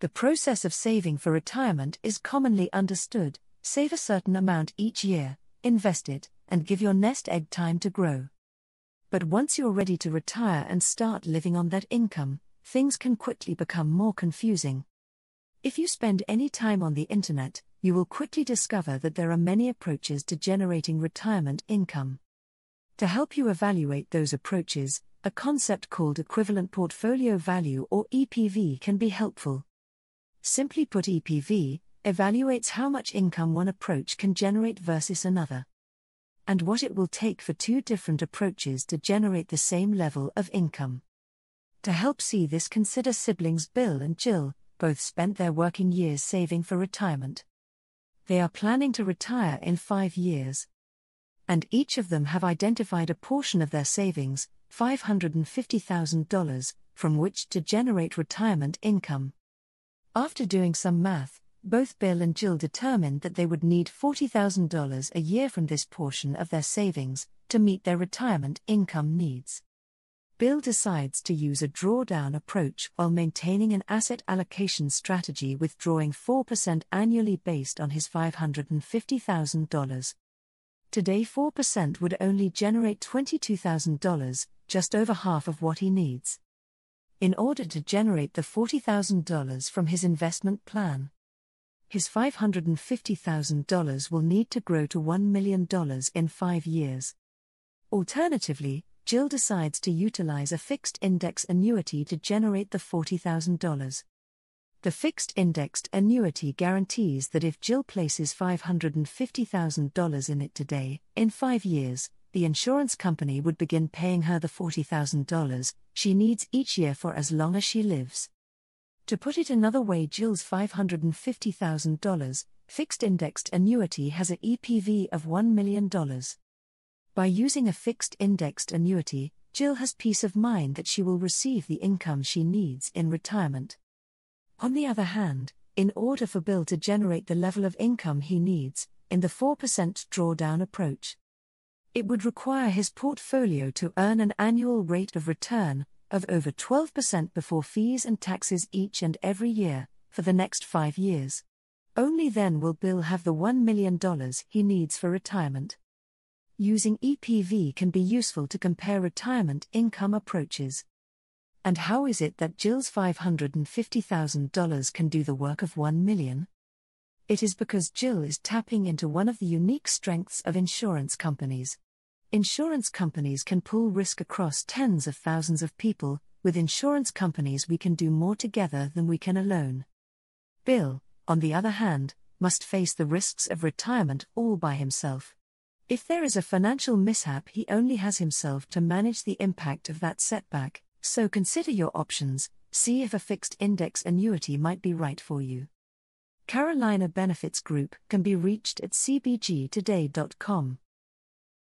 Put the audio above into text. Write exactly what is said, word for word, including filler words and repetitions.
The process of saving for retirement is commonly understood. Save a certain amount each year, invest it, and give your nest egg time to grow. But once you're ready to retire and start living on that income, things can quickly become more confusing. If you spend any time on the internet, you will quickly discover that there are many approaches to generating retirement income. To help you evaluate those approaches, a concept called equivalent portfolio value or E P V can be helpful. Simply put, E P V evaluates how much income one approach can generate versus another, and what it will take for two different approaches to generate the same level of income. To help see this, consider siblings Bill and Jill. Both spent their working years saving for retirement. They are planning to retire in five years. And each of them have identified a portion of their savings, five hundred fifty thousand dollars, from which to generate retirement income. After doing some math, both Bill and Jill determined that they would need forty thousand dollars a year from this portion of their savings to meet their retirement income needs. Bill decides to use a drawdown approach while maintaining an asset allocation strategy, withdrawing four percent annually based on his five hundred fifty thousand dollars. Today, four percent would only generate twenty-two thousand dollars, just over half of what he needs, in order to generate the forty thousand dollars from his investment plan. His five hundred fifty thousand dollars will need to grow to one million dollars in five years. Alternatively, Jill decides to utilize a fixed index annuity to generate the forty thousand dollars. The fixed indexed annuity guarantees that if Jill places five hundred fifty thousand dollars in it today, in five years, the insurance company would begin paying her the forty thousand dollars she needs each year for as long as she lives. To put it another way, Jill's five hundred fifty thousand dollars fixed indexed annuity has an E P V of one million dollars. By using a fixed indexed annuity, Jill has peace of mind that she will receive the income she needs in retirement. On the other hand, in order for Bill to generate the level of income he needs, in the four percent drawdown approach, it would require his portfolio to earn an annual rate of return of over twelve percent before fees and taxes each and every year, for the next five years. Only then will Bill have the one million dollars he needs for retirement. Using E P V can be useful to compare retirement income approaches. And how is it that Jill's five hundred fifty thousand dollars can do the work of one million dollars? It is because Jill is tapping into one of the unique strengths of insurance companies. Insurance companies can pool risk across tens of thousands of people. With insurance companies, we can do more together than we can alone. Bill, on the other hand, must face the risks of retirement all by himself. If there is a financial mishap, he only has himself to manage the impact of that setback, so consider your options, see if a fixed index annuity might be right for you. Carolina Benefits Group can be reached at c b g today dot com.